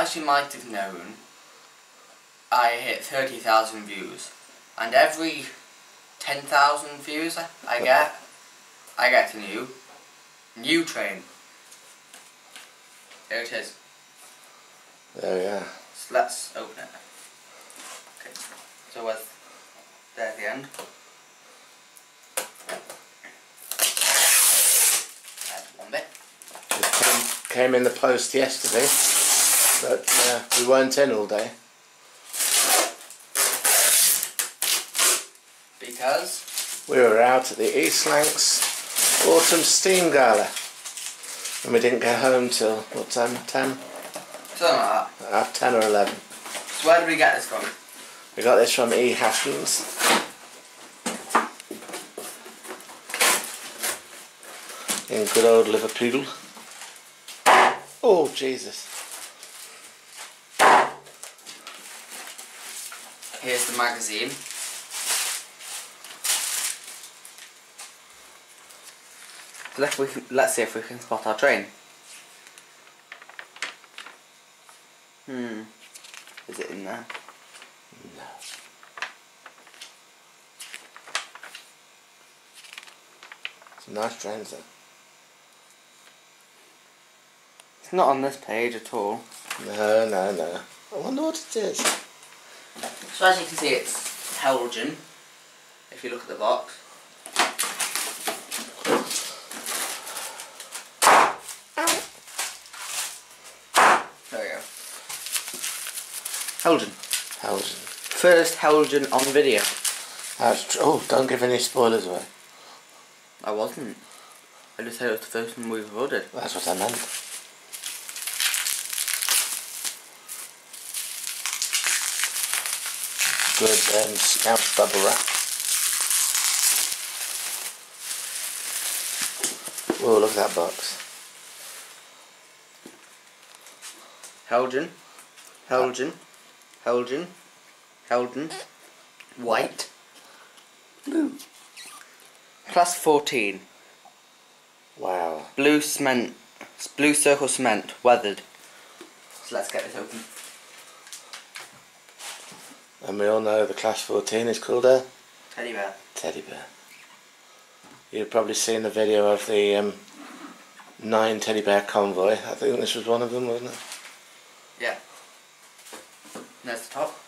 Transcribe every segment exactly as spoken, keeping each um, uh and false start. as you might have known, I hit thirty thousand views, and every ten thousand views I get, I get a new, new train. There it is. There we are. So let's open it. Okay. So uh, there's the end. That's one bit. It came, came in the post yesterday, but uh, we weren't in all day. Because? We were out at the East Lancs Autumn Steam Gala. And we didn't get home till, what time, ten? Something like that. Half ten or eleven. So where did we get this from? We got this from E. Hattons. In good old Liverpool. Oh, Jesus. Here's the magazine. Let's, we can, let's see if we can spot our train. Hmm. Is it in there? No. It's a nice train, though. It's not on this page at all. No, no, no. I wonder what it is. So as you can see, it's Heljan. If you look at the box. Heljan. Heljan. First Heljan on video. That's true. Oh, don't give any spoilers away. I wasn't. I just said it was the first one we've ordered. That's what I meant. Good um, scout bubble wrap. Oh, look at that box. Heljan. Heljan. Heljan, Heljan, white, blue, class fourteen. Wow. Blue cement, blue circle cement, weathered. So let's get this open. And we all know the class fourteen is called a teddy bear. Teddy bear. You've probably seen the video of the um, nine teddy bear convoy. I think this was one of them, wasn't it? Yeah. There's the top.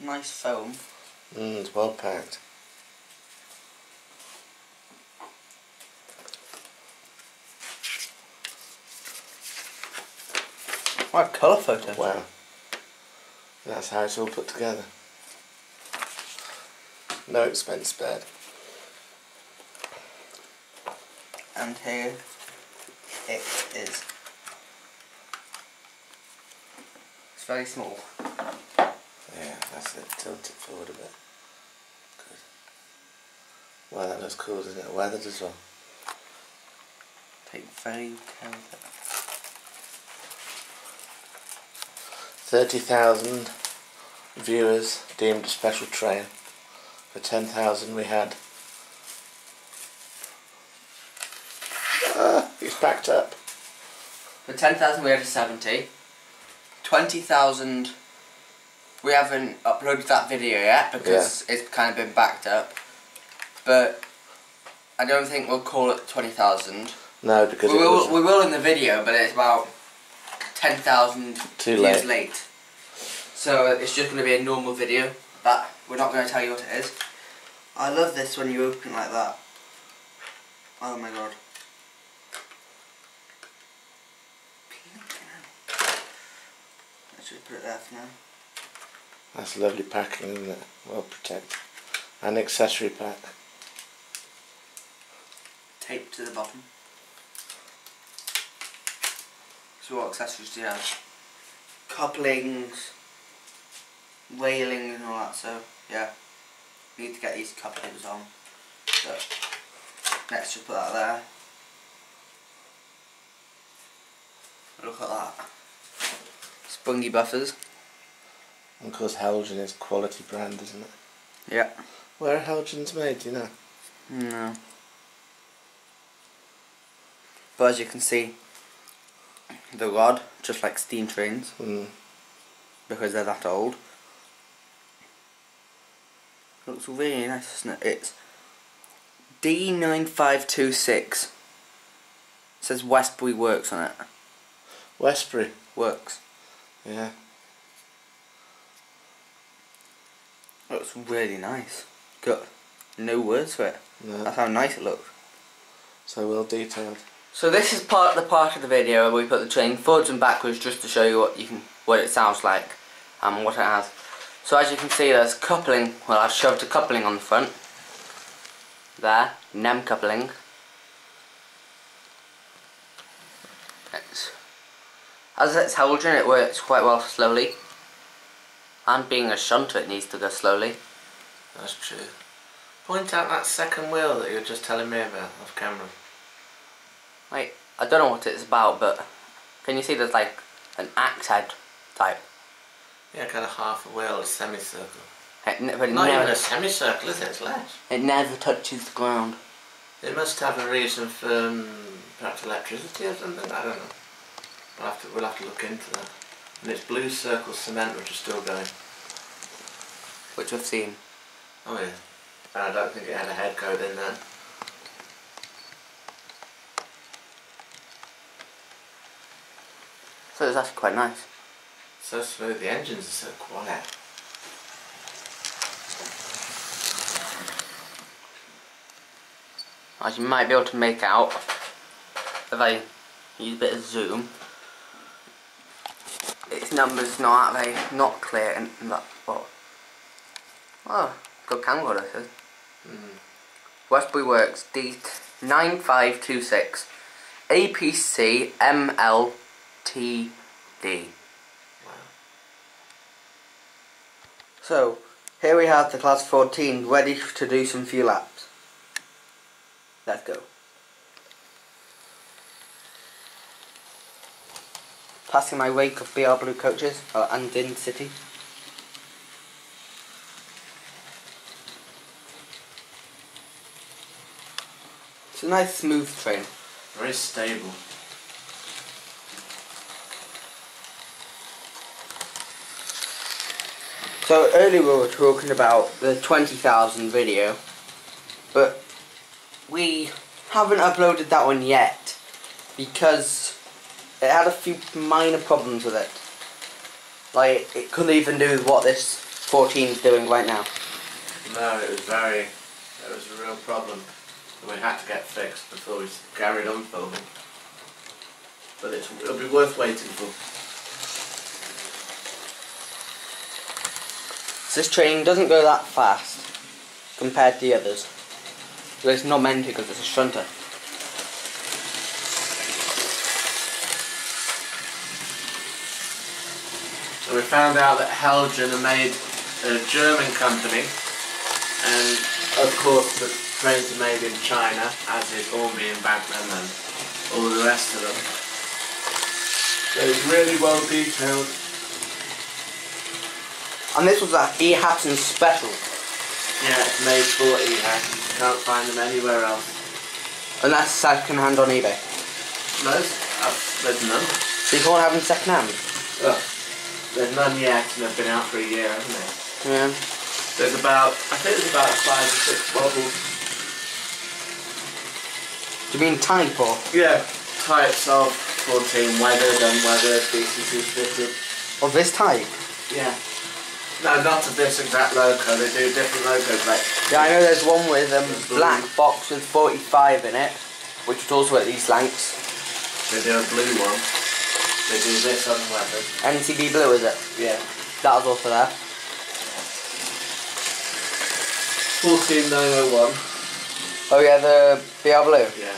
Nice foam. Mm, it's well packed. What a colour photo. Wow. That's how it's all put together. No expense spared. And here it is. Very small. Yeah, that's it. Tilt it forward a bit. Good. Wow, that looks cool, doesn't it? Weathered as well. Take very care of it. thirty thousand viewers deemed a special train. For ten thousand we had... Ah, he's packed up. For ten thousand we had a seventy. twenty thousand, we haven't uploaded that video yet because yeah. It's kind of been backed up, but I don't think we'll call it twenty thousand. No, because we it will, we will in the video, but it's about ten thousand views late. late. So it's just going to be a normal video, but we're not going to tell you what it is. I love this when you open like that. Oh my god. Should we put it there for now? That's lovely packing, isn't it? Well protected. An accessory pack. Tape to the bottom. So what accessories do you have? Couplings, railings and all that, so yeah. We need to get these couplings on. So next we'll put that there. Look at that. Spunky buffers. And of course Heljan is quality brand, isn't it? Yeah. Where are Heljan's made, do you know? No. But as you can see, the rod, just like steam trains, mm. because they're that old. Looks really nice, doesn't it? It's D nine five two six. It says Westbury Works on it. Westbury Works. Yeah. Looks really nice. Got no words for it. No. That's how nice it looks. So well detailed. So this is part the part of the video where we put the train forwards and backwards just to show you what you can what it sounds like and what it has. So as you can see, there's coupling. Well, I've shoved a coupling on the front. There, N E M coupling. It's, as it's Heljan, it works quite well slowly. And being a shunter, it needs to go slowly. That's true. Point out that second wheel that you were just telling me about off camera. Wait, I don't know what it's about, but can you see there's like an axe head type? Yeah, kind of half a wheel, a semicircle. It ne but it Not never even a semicircle, is it? It's less. It never touches the ground. It must have a reason for um, perhaps electricity or something, I don't know. We'll have to, we'll have to look into that. And it's Blue Circle Cement, which is still going. Which I've seen. Oh yeah. And I don't think it had a head coat in there. So it was actually quite nice. So smooth, the engines are so quiet. As you might be able to make out, if I use a bit of zoom, its numbers not very not clear in, in that spot. Oh, good camera this is. Mm. Westbury Works D nine five two six A P C M L T D. So, here we have the Class fourteen ready to do some few laps. Let's go. Passing my wake of B R Blue coaches uh, and in city. It's a nice smooth train. Very stable. So earlier we were talking about the twenty thousand video, but we haven't uploaded that one yet because it had a few minor problems with it. Like, it couldn't even do what this fourteen is doing right now. No, it was very, it was a real problem that we had to get fixed before we carried on filming. But it's, it'll be worth waiting for. This train doesn't go that fast compared to the others. Well, it's not meant to because it's a shunter. So we found out that Heljan are made a German company, and of course the trains are made in China, as is Ormian, Bagnum and all the rest of them. So it's really well detailed. And this was that E. Hattons special. Yeah, it's made for E. Hattons. You can't find them anywhere else. Unless second hand on eBay. No, there's none. So you can't have them second hand? Oh, there's none yet, and they've been out for a year, haven't they? Yeah. There's about, I think there's about five or six bottles. Do you mean type or? Yeah, types of fourteen, weathered, unweathered, D C C fitted. Of this type? Yeah. No, not of this exact loco, they do different locos, like... Yeah, I know there's one with a um, black box with forty-five in it, which is also at East Lancs. They do a blue one. They do this on weapon. N C B Blue, is it? Yeah. That was also there. fourteen nine oh one. Oh yeah, the B R Blue? Yeah,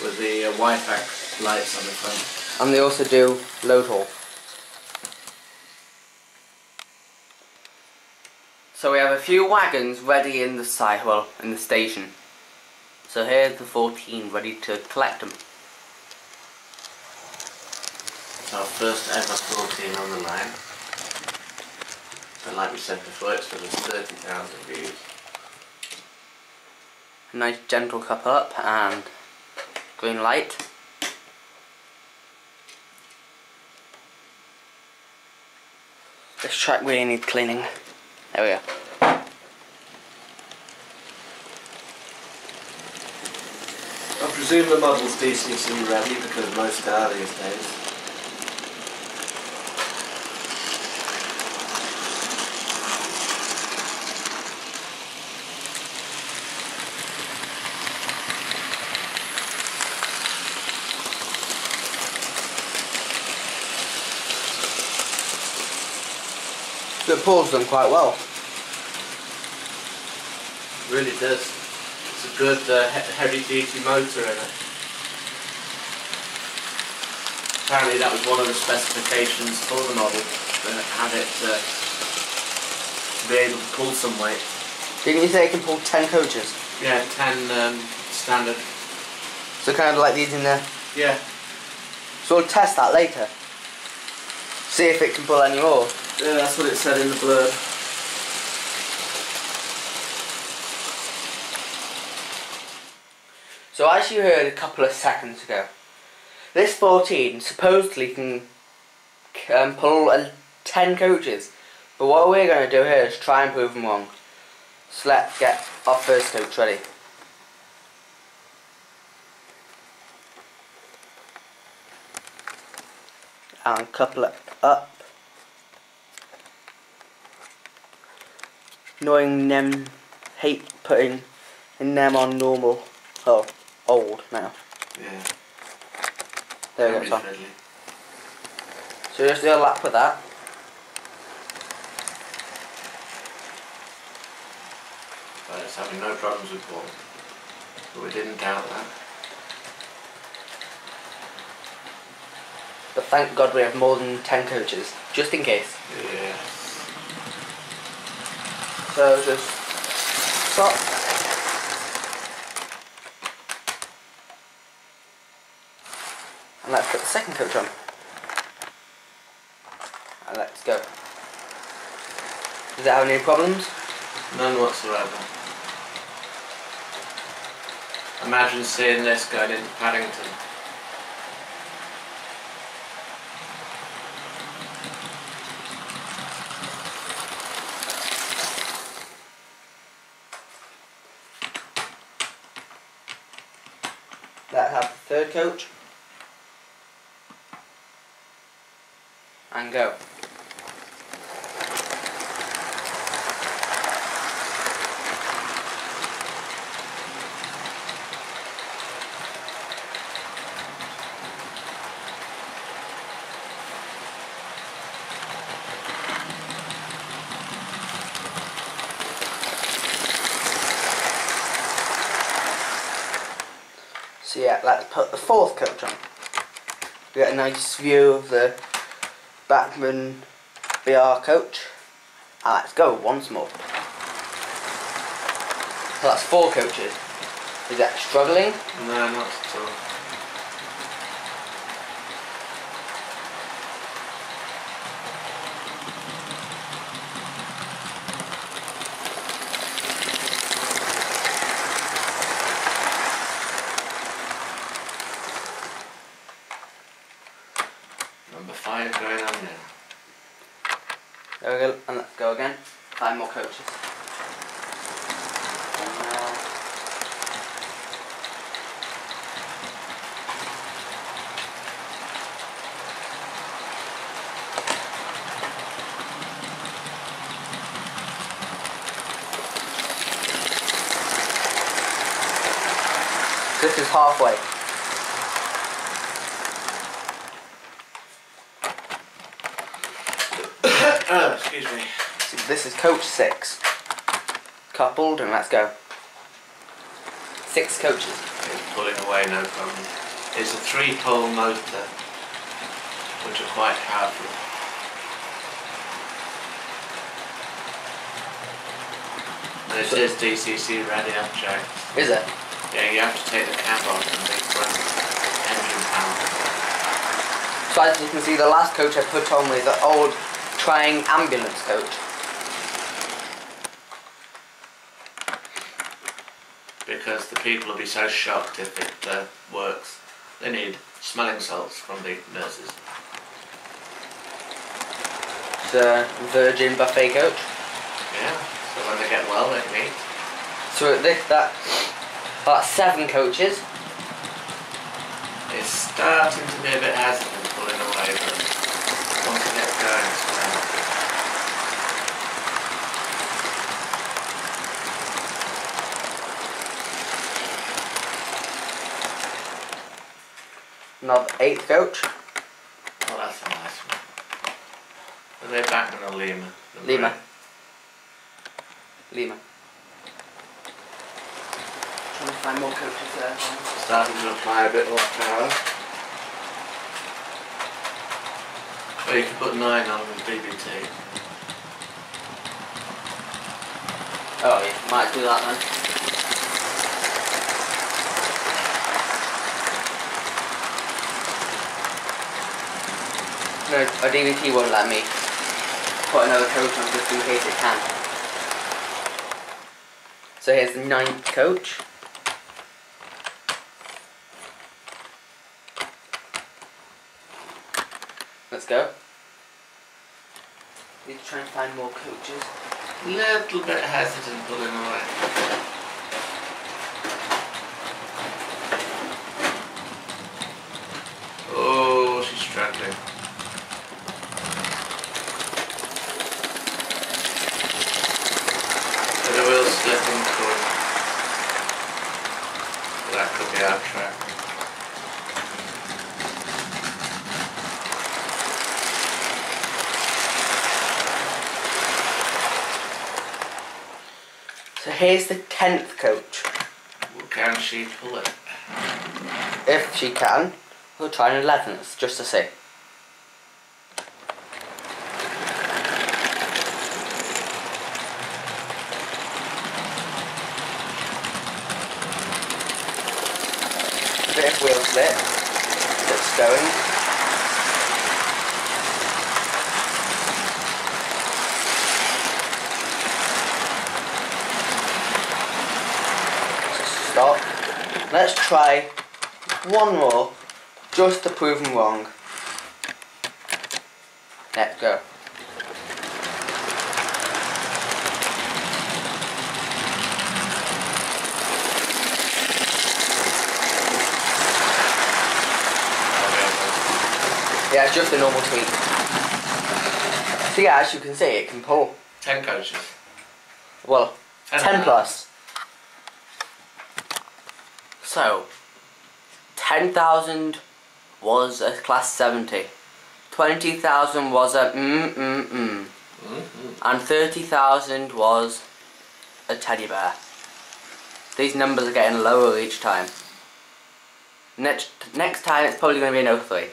with the uh, Wi-Fi lights on the front. And they also do Load Haul. So we have a few wagons ready in the side, well, in the station. So here's the fourteen ready to collect them. It's our first ever fourteen on the line. And like we said before, it's for the thirty thousand views. A nice gentle cup up and green light. This track really needs cleaning. There we go. I presume the model's D C C ready because most are these days. It pulls them quite well. It really does. It's a good uh, heavy duty motor in it. Apparently that was one of the specifications for the model, that it had it uh, to be able to pull some weight. Didn't you say it can pull ten coaches? Yeah, ten um, standard. So kind of like these in there? Yeah. So we'll test that later. See if it can pull any more. Yeah, that's what it said in the blurb. So as you heard a couple of seconds ago, this fourteen supposedly can um, pull uh, ten coaches, but what we're going to do here is try and prove them wrong. So let's get our first coach ready. And couple it up. Knowing N E M, hate putting a N E M on normal, oh, old now. Yeah. There we go, it's on. So just do a lap with that. But it's having no problems with balls. But we didn't doubt that. But thank God we have more than ten coaches, just in case. Yeah. So just stop. And let's put the second coach on. And let's go. Does it have any problems? None whatsoever. Imagine seeing this going into Paddington. Let's have the third coach and go. So yeah, let's put the fourth coach on. We get a nice view of the Bagnum B R coach. And let's go once more. So that's four coaches. Is that struggling? No, not at all. There we go, and let's go again. Five more coaches. This is halfway. Oh, excuse me. So this is coach six. Coupled, and let's go. Six coaches. It's pulling away, no problem. It's a three-pole motor, which are quite powerful. And it so is D C C ready, I've checked. Is it? Yeah, you have to take the cap off and make engine power. So as you can see, the last coach I put on was the old trying ambulance coach. Because the people will be so shocked if it uh, works. They need smelling salts from the nurses. uh, Virgin buffet coach. Yeah, so when they get well, they can eat. So this, that, that's seven coaches. It's starting to be a bit hesitant pulling away, but once it gets going, it's fine. Another eighth coach. Oh, that's a nice one. Are they Bagnum or Lima? Lima. Lima. Trying to find more coaches there. Starting to apply a bit more power. Well, you can put nine on with B B T. Oh, yeah, might do that then. No, a D V T won't let me put another coach on just in case it can. So here's the ninth coach. Let's go. Need to try and find more coaches. A little bit hesitant pulling away. Oh, she's struggling. That could be our track. So here's the tenth coach. Can she pull it? If she can, we'll try an eleventh just to see. Wheel split, that's going. Stop. Let's try one more, just to prove them wrong. Let's go. Yeah, it's just a normal tweak. So yeah, as you can see, it can pull. Ten coaches. Well, ten, ten plus. So, ten thousand was a class seventy. twenty thousand was a mm, mm, mm. Mm-hmm. And thirty thousand was a teddy bear. These numbers are getting lower each time. Next, next time it's probably going to be an oh three.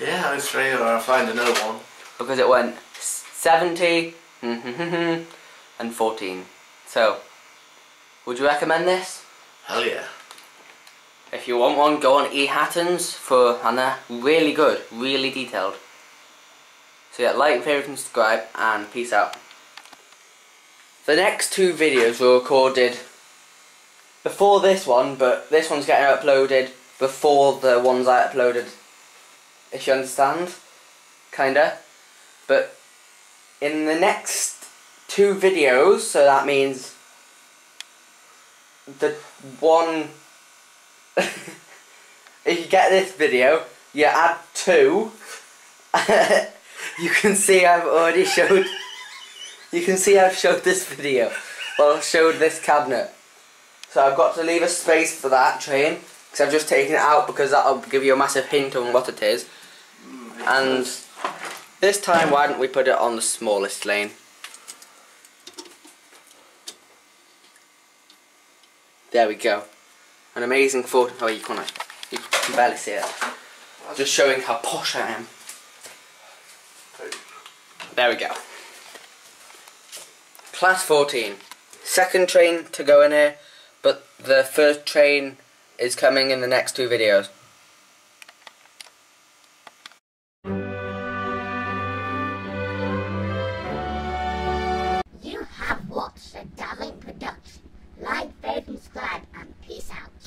Yeah, it's three, or I'll find another one. Because it went seventy and fourteen. So, would you recommend this? Hell yeah. If you want one, go on E. Hattons for Hannah. Really good, really detailed. So yeah, like, favourite and subscribe, and peace out. The next two videos were recorded before this one, but this one's getting uploaded before the ones I uploaded. If you understand, kinda. But in the next two videos, so that means the one. If you get this video, you add two. You can see I've already showed. You can see I've showed this video. Well, showed this cabinet. So I've got to leave a space for that train, because I've just taken it out because that'll give you a massive hint on what it is. And this time, why don't we put it on the smallest lane? There we go. An amazing photo. Oh, you can't. You can barely see it. Just showing how posh I am. There we go. Class fourteen. Second train to go in here, but the first train is coming in the next two videos. You have watched a darling production. Like, favorite, subscribe, and peace out.